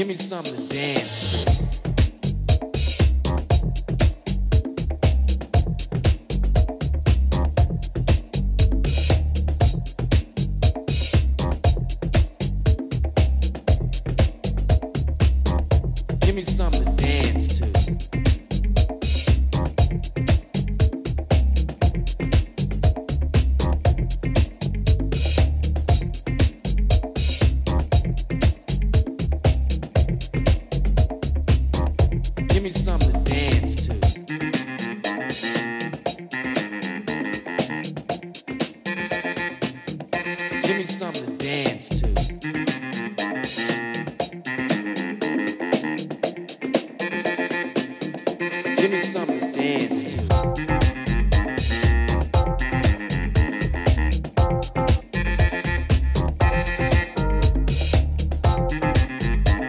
Give me something to dance to. Give me something to dance to. Give me something to dance to. Give me something to dance to. Give me something to dance to. Give me something to dance to. Give me something to dance to. Give me something to dance to. Give me something to dance to. Give me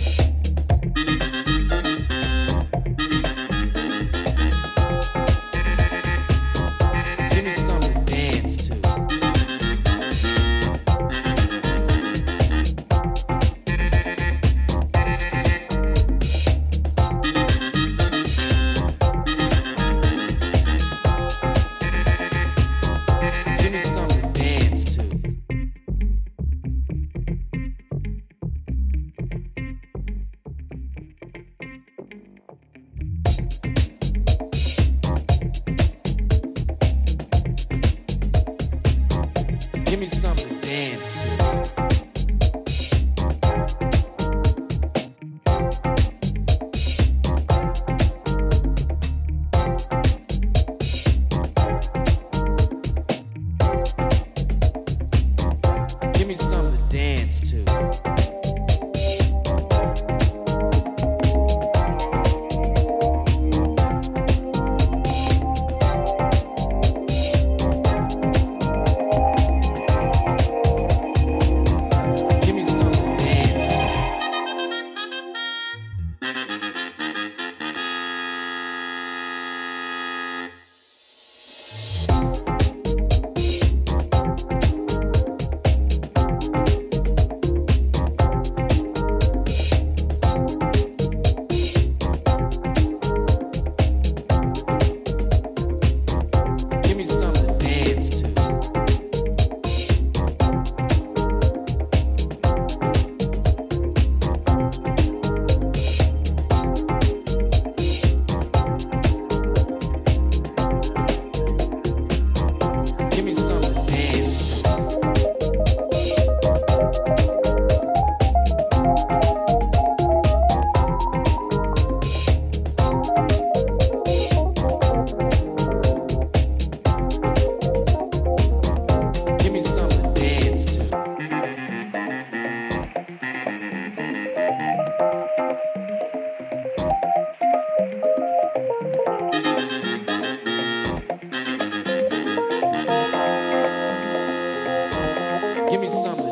something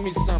to dance to.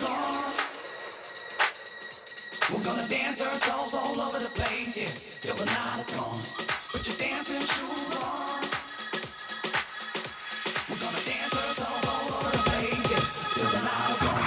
dancer. We're gonna dance ourselves all over the place, yeah, till the night is gone. Put your dancing shoes on. We're gonna dance ourselves all over the place, yeah, till the night is gone.